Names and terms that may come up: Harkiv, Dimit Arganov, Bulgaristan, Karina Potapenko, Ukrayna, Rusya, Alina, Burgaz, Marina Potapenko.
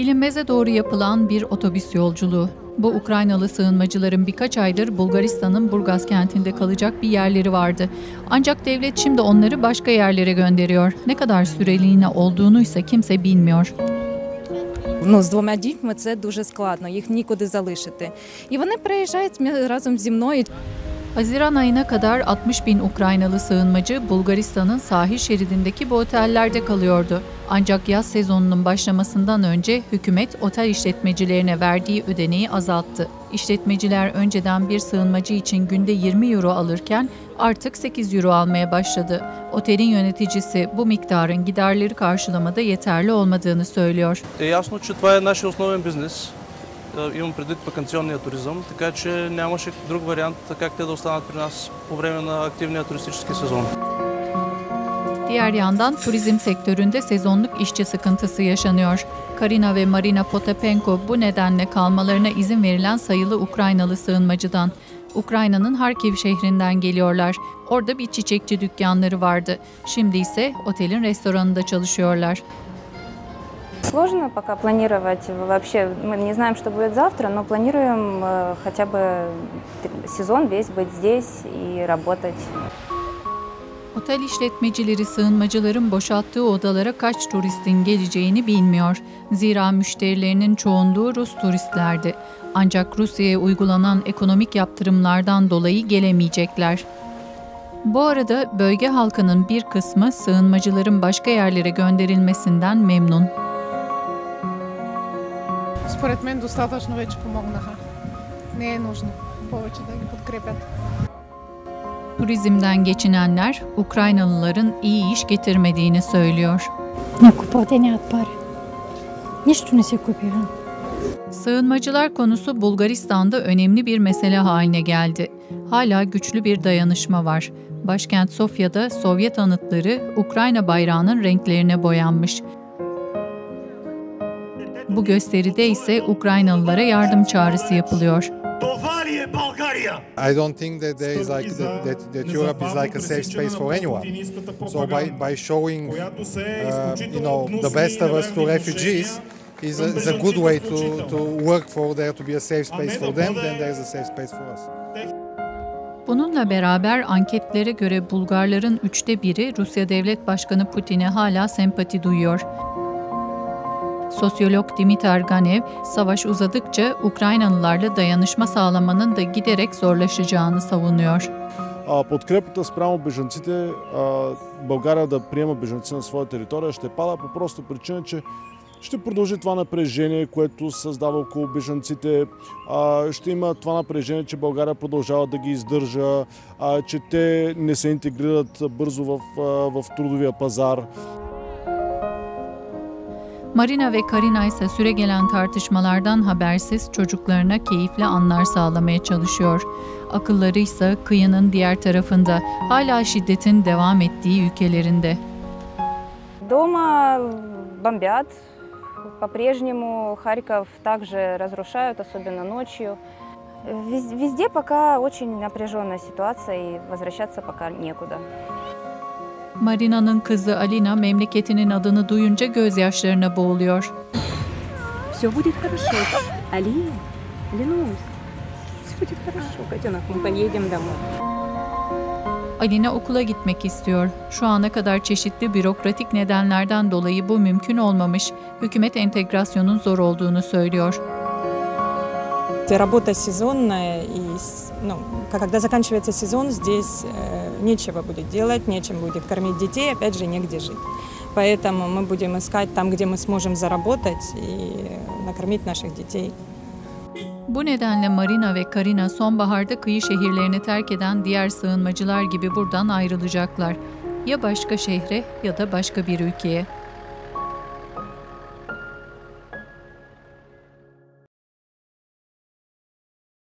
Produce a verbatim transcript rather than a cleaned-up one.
bilinmeze doğru yapılan bir otobüs yolculuğu. Bu Ukraynalı sığınmacıların birkaç aydır Bulgaristan'ın Burgaz kentinde kalacak bir yerleri vardı. Ancak devlet şimdi onları başka yerlere gönderiyor. Ne kadar süreliğine olduğunu ise kimse bilmiyor. Ну, з двома дітьми це дуже складно, їх нікуди залишити. І вони приїжджають разом зі мною. Haziran ayına kadar altmış bin Ukraynalı sığınmacı Bulgaristan'ın sahil şeridindeki bu otellerde kalıyordu. Ancak yaz sezonunun başlamasından önce hükümet otel işletmecilerine verdiği ödeneği azalttı. İşletmeciler önceden bir sığınmacı için günde yirmi euro alırken artık sekiz euro almaya başladı. Otelin yöneticisi bu miktarın giderleri karşılamada yeterli olmadığını söylüyor. Ясно, че това е нашият основен бизнес. Имам предвид ваканционния туризъм, така че нямаше друг вариант как те да останат при нас по време на активния туристически сезон. Diğer yandan turizm sektöründe sezonluk işçi sıkıntısı yaşanıyor. Karina ve Marina Potapenko bu nedenle kalmalarına izin verilen sayılı Ukraynalı sığınmacıdan. Ukrayna'nın Harkiv şehrinden geliyorlar. Orada bir çiçekçi dükkanları vardı. Şimdi ise otelin restoranında çalışıyorlar. Сложно пока планировать вообще. Мы не знаем, что будет завтра, но планируем хотя бы сезон весь быть здесь и работать. Otel işletmecileri sığınmacıların boşalttığı odalara kaç turistin geleceğini bilmiyor. Zira müşterilerinin çoğunluğu Rus turistlerdi. Ancak Rusya'ya uygulanan ekonomik yaptırımlardan dolayı gelemeyecekler. Bu arada bölge halkının bir kısmı sığınmacıların başka yerlere gönderilmesinden memnun. Според мен достатъчно вече помогнаха. Не е нужно повече да ги подкрепят. Turizmden geçinenler Ukraynalıların iyi iş getirmediğini söylüyor. Ne kupote ne at para. Niçin ne yapıyorum? Sığınmacılar konusu Bulgaristan'da önemli bir mesele haline geldi. Hala güçlü bir dayanışma var. Başkent Sofya'da Sovyet anıtları Ukrayna bayrağının renklerine boyanmış. Bu gösteride ise Ukraynalılara yardım çağrısı yapılıyor. I don't think that there is like that, that, that Europe is like a safe space for anyone. So by by showing uh, you know the best of us to refugees is a, is a good way to to work for there to be a safe space for them. Then there is a safe space for us. Bununla beraber anketlere göre Bulgarların üçte biri Rusya Devlet Başkanı Putin'e hala sempati duyuyor. Sosyolog Dimit Arganov, savaş uzadıkça Ukraynalılarla dayanışma sağlamanın da giderek zorlaşacağını savunuyor. Подкрепата спрямо бежанците, България да приема бежанци на своя територия ще пада по проста причина, че ще продължи това напрежение, което създава около бежанците. Ще има това напрежение, че България продължава да ги издържа, че те не се интегрират бързо в в трудовия пазар. Marina ve Karina ise süregelen tartışmalardan habersiz çocuklarına keyifli anlar sağlamaya çalışıyor. Akılları ise kıyının diğer tarafında, hala şiddetin devam ettiği ülkelerinde. Дома бомбят. По-прежнему Харьков также разрушают, особенно ночью. Везде пока очень напряженная ситуация и возвращаться пока некуда. Marina'nın kızı Alina memleketinin adını duyunca gözyaşlarına boğuluyor. Alina okula gitmek istiyor. Şu ana kadar çeşitli bürokratik nedenlerden dolayı bu mümkün olmamış. Hükümet entegrasyonun zor olduğunu söylüyor. Работа сезонная, и ну, когда заканчивается сезон, здесь нечего будет делать, нечем будет кормить детей, опять же, негде жить. Поэтому мы будем искать там, где мы сможем заработать и накормить наших детей. Bu nedenle Marina ve Karina sonbaharda kıyı şehirlerini terk eden diğer sığınmacılar gibi buradan ayrılacaklar. Ya başka şehre ya da başka bir ülkeye.